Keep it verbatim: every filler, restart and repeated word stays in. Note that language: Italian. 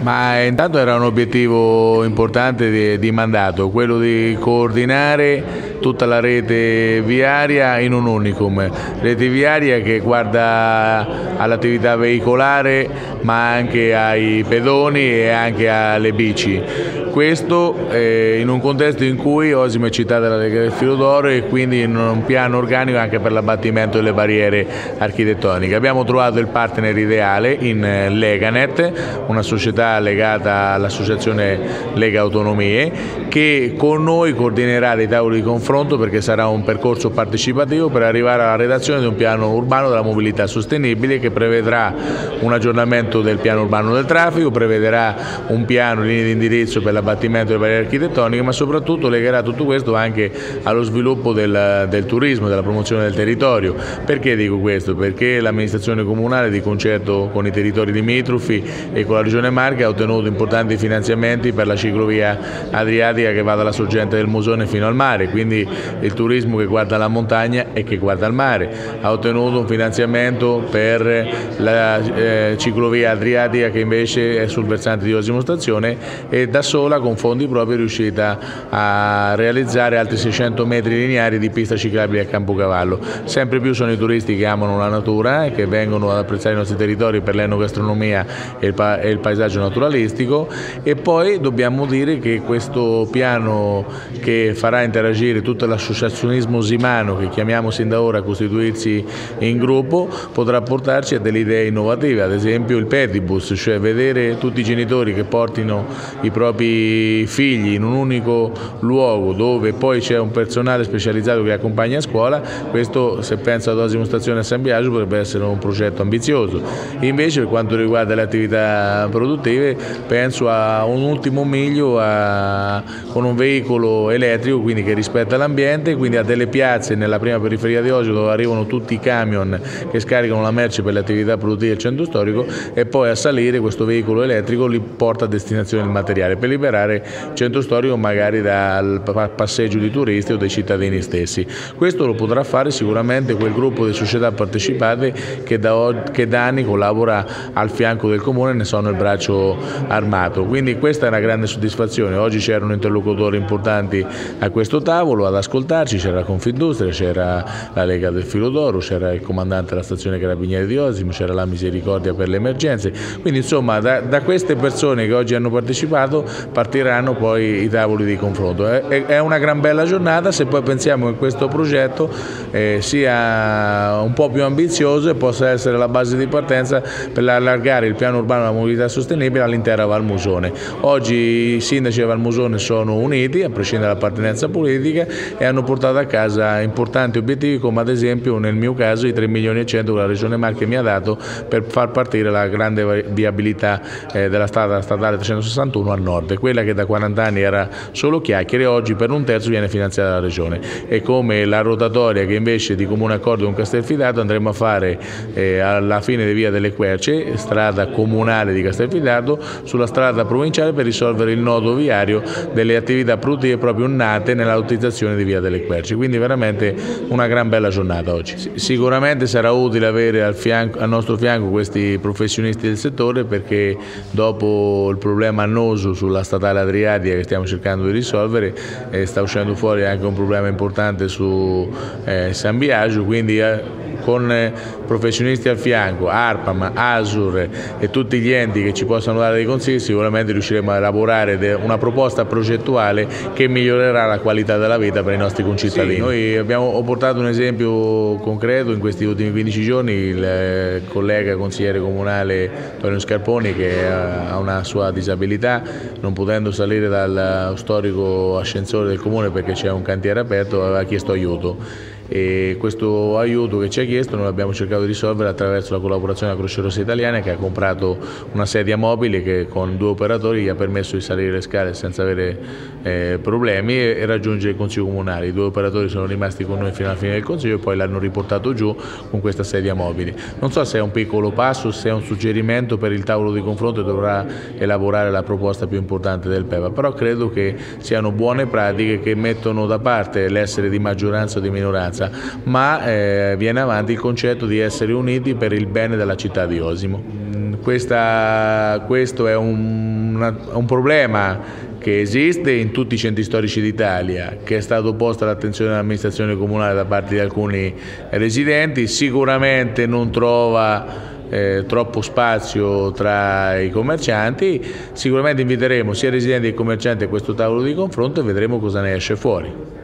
Ma intanto era un obiettivo importante di, di mandato, quello di coordinare tutta la rete viaria in un unicum, rete viaria che guarda all'attività veicolare ma anche ai pedoni e anche alle bici. Questo eh, in un contesto in cui Osimo è città della Lega del Filodoro e quindi in un piano organico anche per l'abbattimento delle barriere architettoniche. Abbiamo trovato il partner ideale in Leganet, una società legata all'associazione Lega Autonomie, che con noi coordinerà dei tavoli di confronto, perché sarà un percorso partecipativo per arrivare alla redazione di un piano urbano della mobilità sostenibile che prevedrà un aggiornamento del piano urbano del traffico, prevederà un piano in linea di indirizzo per la abbattimento delle barriere architettoniche, ma soprattutto legherà tutto questo anche allo sviluppo del, del turismo, della promozione del territorio. Perché dico questo? Perché l'amministrazione comunale, di concerto con i territori limitrofi e con la Regione Marche, ha ottenuto importanti finanziamenti per la ciclovia adriatica che va dalla sorgente del Musone fino al mare, quindi il turismo che guarda la montagna e che guarda il mare. Ha ottenuto un finanziamento per la eh, ciclovia adriatica che invece è sul versante di Osimo Stazione e da solo con fondi propri è riuscita a realizzare altri seicento metri lineari di pista ciclabile a Campo Cavallo. Sempre più sono i turisti che amano la natura e che vengono ad apprezzare i nostri territori per l'enogastronomia e il, pa e il paesaggio naturalistico. E poi dobbiamo dire che questo piano, che farà interagire tutto l'associazionismo osimano, che chiamiamo sin da ora a costituirsi in gruppo, potrà portarci a delle idee innovative, ad esempio il Pedibus, cioè vedere tutti i genitori che portino i propri figli in un unico luogo dove poi c'è un personale specializzato che li accompagna a scuola. Questo, se penso ad Osimo Stazione a San Biagio, potrebbe essere un progetto ambizioso. Invece per quanto riguarda le attività produttive penso a un ultimo miglio a, con un veicolo elettrico, quindi che rispetta l'ambiente, quindi a delle piazze nella prima periferia di Osimo dove arrivano tutti i camion che scaricano la merce per le attività produttive del centro storico e poi a salire questo veicolo elettrico li porta a destinazione il materiale per liberare centro storico magari dal passeggio di turisti o dei cittadini stessi. Questo lo potrà fare sicuramente quel gruppo di società partecipate che da, che da anni collabora al fianco del comune e ne sono il braccio armato. Quindi questa è una grande soddisfazione. Oggi c'erano interlocutori importanti a questo tavolo ad ascoltarci, c'era la Confindustria, c'era la Lega del Filodoro, c'era il comandante della stazione Carabinieri di Osimo, c'era la Misericordia per le emergenze. Quindi insomma da, da queste persone che oggi hanno partecipato partiranno poi i tavoli di confronto. È una gran bella giornata se poi pensiamo che questo progetto sia un po' più ambizioso e possa essere la base di partenza per allargare il piano urbano della mobilità sostenibile all'intera Valmusone. Oggi i sindaci di Valmusone sono uniti, a prescindere dall'appartenenza politica, e hanno portato a casa importanti obiettivi come ad esempio nel mio caso i tre milioni e cento che la Regione Marche mi ha dato per far partire la grande viabilità della strada statale trecentosessantuno al nord. Quella che da quaranta anni era solo chiacchiere, oggi per un terzo viene finanziata dalla Regione, e come la rotatoria che invece di comune accordo con Castelfidardo andremo a fare eh, alla fine di Via delle Querce, strada comunale di Castelfidardo, sulla strada provinciale per risolvere il nodo viario delle attività produttive proprio nate nella lottizzazione di Via delle Querce. Quindi veramente una gran bella giornata oggi. Sicuramente sarà utile avere al, fianco, al nostro fianco questi professionisti del settore, perché dopo il problema annoso sulla statale Adriatica che stiamo cercando di risolvere eh, sta uscendo fuori anche un problema importante su eh, San Biagio, quindi eh... con professionisti al fianco, ARPAM, ASUR e tutti gli enti che ci possano dare dei consigli, sicuramente riusciremo a elaborare una proposta progettuale che migliorerà la qualità della vita per i nostri concittadini. Sì, noi abbiamo ho portato un esempio concreto in questi ultimi quindici giorni, il collega consigliere comunale Antonio Scarponi, che ha una sua disabilità, non potendo salire dal storico ascensore del comune perché c'è un cantiere aperto, aveva chiesto aiuto. E questo aiuto che ci ha chiesto noi abbiamo cercato di risolvere attraverso la collaborazione della Croce Rossa italiana, che ha comprato una sedia mobile che con due operatori gli ha permesso di salire le scale senza avere eh, problemi e, e raggiungere il Consiglio Comunale. I due operatori sono rimasti con noi fino alla fine del Consiglio e poi l'hanno riportato giù con questa sedia mobile. Non so se è un piccolo passo, se è un suggerimento per il tavolo di confronto e dovrà elaborare la proposta più importante del PEVA, però credo che siano buone pratiche che mettono da parte l'essere di maggioranza o di minoranza. maggioranza, ma eh, viene avanti il concetto di essere uniti per il bene della città di Osimo. Questa, questo è un, una, un problema che esiste in tutti i centri storici d'Italia, che è stato posto all'attenzione dell'amministrazione comunale da parte di alcuni residenti, sicuramente non trova eh, troppo spazio tra i commercianti. Sicuramente inviteremo sia i residenti che i commercianti a questo tavolo di confronto e vedremo cosa ne esce fuori.